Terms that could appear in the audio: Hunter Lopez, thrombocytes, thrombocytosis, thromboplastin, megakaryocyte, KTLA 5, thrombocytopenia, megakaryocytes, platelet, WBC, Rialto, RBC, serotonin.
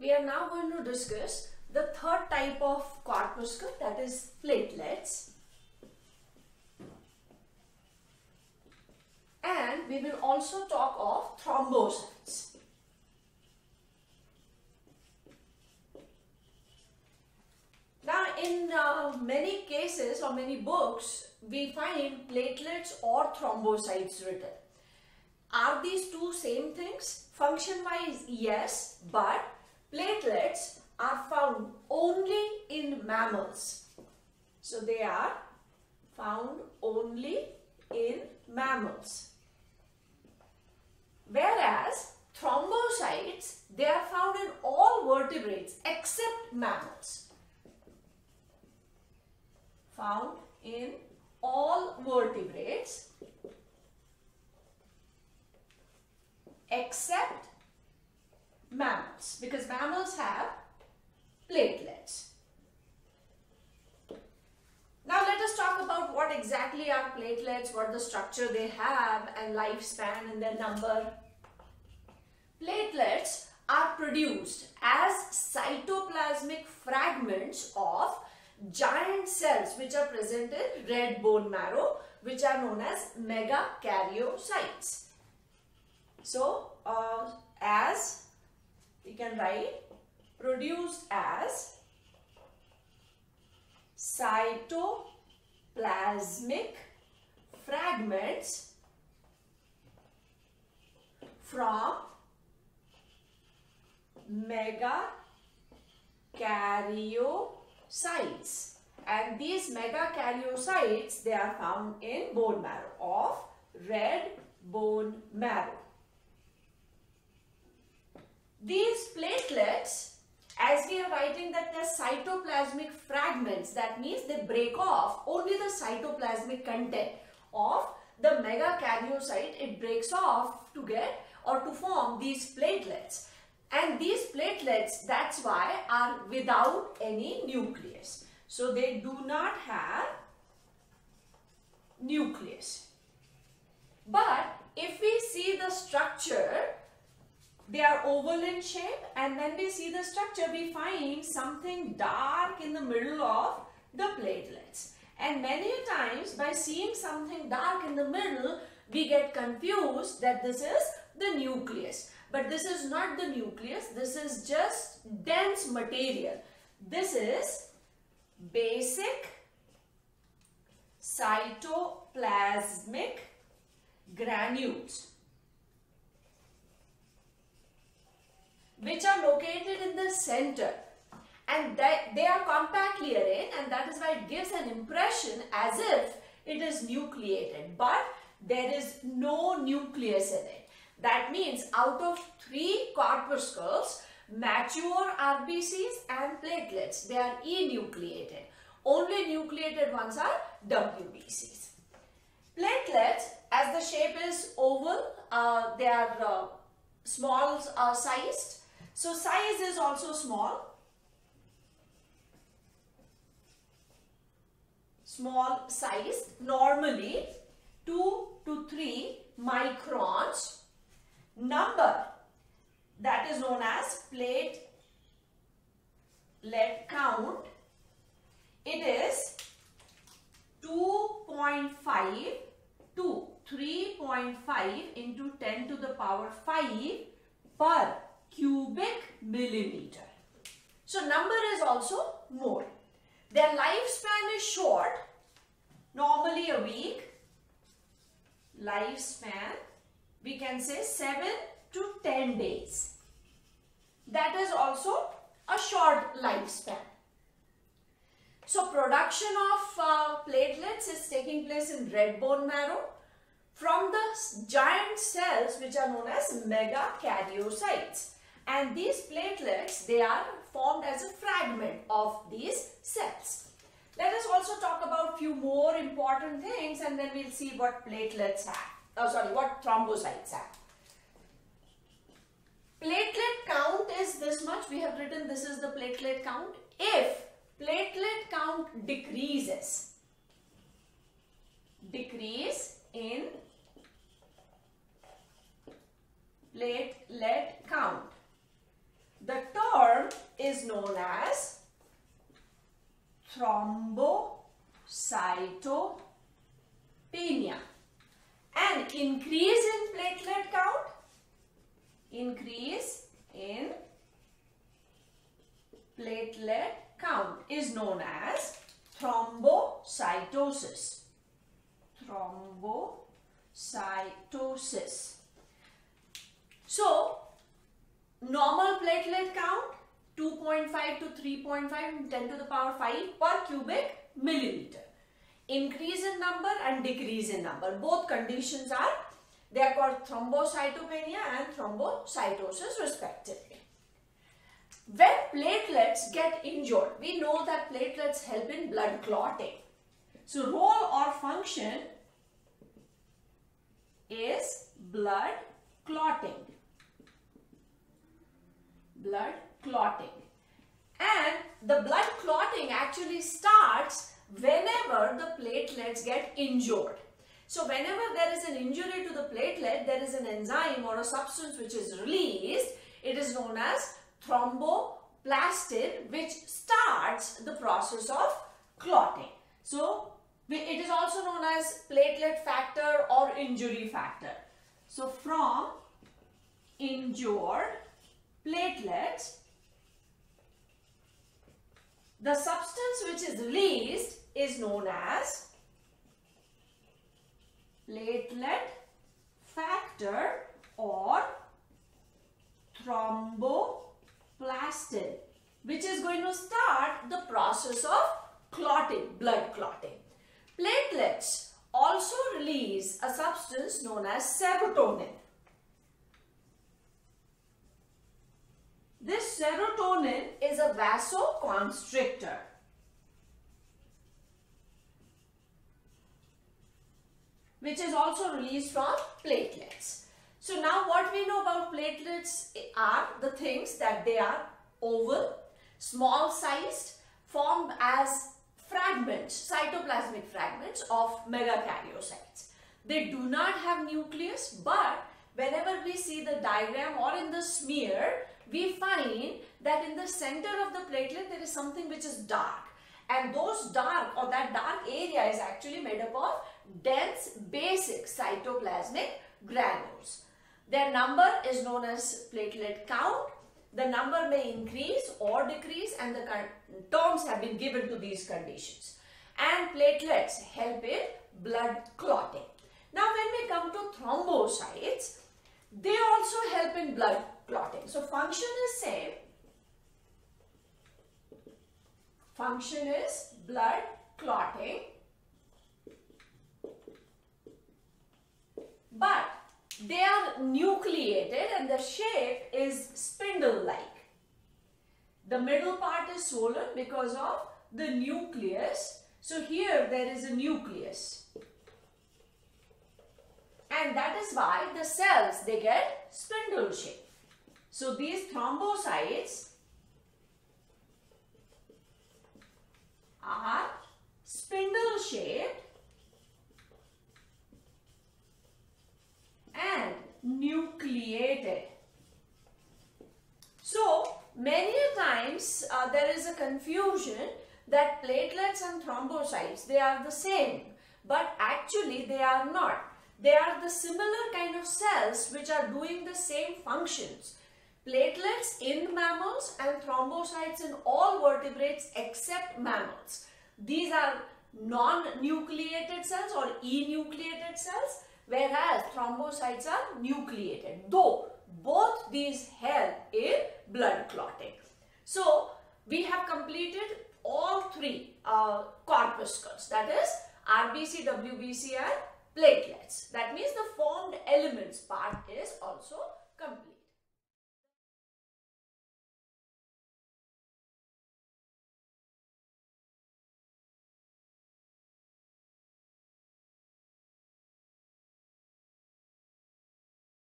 We are now going to discuss the third type of corpuscle, that is platelets. And we will also talk of thrombocytes. Now in many cases or many books, we find platelets or thrombocytes written. Are these two same things? Function-wise, yes, but platelets are found only in mammals. So they are found only in mammals. Whereas thrombocytes, they are found in all vertebrates except mammals. Found in all vertebrates except mammals, because mammals have platelets. Now let us talk about what exactly are platelets, what the structure they have and lifespan and their number. Platelets are produced as cytoplasmic fragments of giant cells which are present in red bone marrow, which are known as megakaryocytes. So as we can write, produced as cytoplasmic fragments from megakaryocytes, and these megakaryocytes, they are found in bone marrow of red bone marrow. These platelets, as we are writing that they are cytoplasmic fragments, that means they break off only the cytoplasmic content of the megakaryocyte. It breaks off to get or to form these platelets, and these platelets, that's why, are without any nucleus. So they do not have nucleus. But if we see the structure, they are oval in shape, and when we see the structure, we find something dark in the middle of the platelets. And many times by seeing something dark in the middle, we get confused that this is the nucleus. But this is not the nucleus, this is just dense material. This is basic cytoplasmic granules, which are located in the center, and they are compactly arranged, and that is why it gives an impression as if it is nucleated, but there is no nucleus in it. That means out of 3 corpuscles, mature RBCs and platelets, they are enucleated. Only nucleated ones are WBCs. Platelets, as the shape is oval, they are small sized. So size is also small. Small sized, normally 2 to 3 microns. Number, that is known as platelet count. It is 2.5 to 3.5 into 10 to the power 5 per cubic millimeter. So number is also more. Their lifespan is short, normally a week. Lifespan, we can say 7 to 10 days. That is also a short lifespan. So production of platelets is taking place in red bone marrow from the giant cells which are known as megakaryocytes, and these platelets, they are formed as a fragment of these cells. Let us also talk about few more important things, and then we'll see what platelets have, what thrombocytes have. Platelet count is this much. We have written this is the platelet count. If platelet count decrease in platelet count, the term increase in platelet count, increase in platelet count is known as thrombocytosis. Thrombocytosis. So, normal platelet count 2.5 to 3.5, 10 to the power 5 per cubic milliliter. Increase in number and decrease in number. Both conditions are, they are called thrombocytopenia and thrombocytosis respectively. When platelets get injured, we know that platelets help in blood clotting. So role or function is blood clotting. Blood clotting. And the blood clotting actually starts whenever the platelets get injured. So whenever there is an injury to the platelet, there is an enzyme or a substance which is released. It is known as thromboplastin, which starts the process of clotting. So it is also known as platelet factor or injury factor. So from injured platelets, the substance which is released is known as platelet factor or thromboplastin, which is going to start the process of clotting, blood clotting. Platelets also release a substance known as serotonin. This serotonin is a vasoconstrictor. Which is also released from platelets. So now what we know about platelets are the things that they are oval, small sized, formed as fragments, cytoplasmic fragments of megakaryocytes. They do not have nucleus, but whenever we see the diagram or in the smear, we find that in the center of the platelet there is something which is dark, and those dark or that dark area is actually made up of dense basic cytoplasmic granules. Their number is known as platelet count. The number may increase or decrease, and the terms have been given to these conditions. And platelets help in blood clotting. Now when we come to thrombocytes, they also help in blood clotting. So function is same. Function is blood clotting. But they are nucleated and the shape is spindle-like. The middle part is swollen because of the nucleus. So here there is a nucleus. And that is why the cells, they get spindle shape. So these thrombocytes are spindle shaped and nucleated. So many times there is a confusion that platelets and thrombocytes, they are the same, but actually they are not. They are the similar kind of cells which are doing the same functions. Platelets in mammals and thrombocytes in all vertebrates except mammals. These are non-nucleated cells or enucleated cells, whereas thrombocytes are nucleated, though both these help in blood clotting. So we have completed all three corpuscles, that is RBC, WBC and platelets. That means the formed elements part is also complete.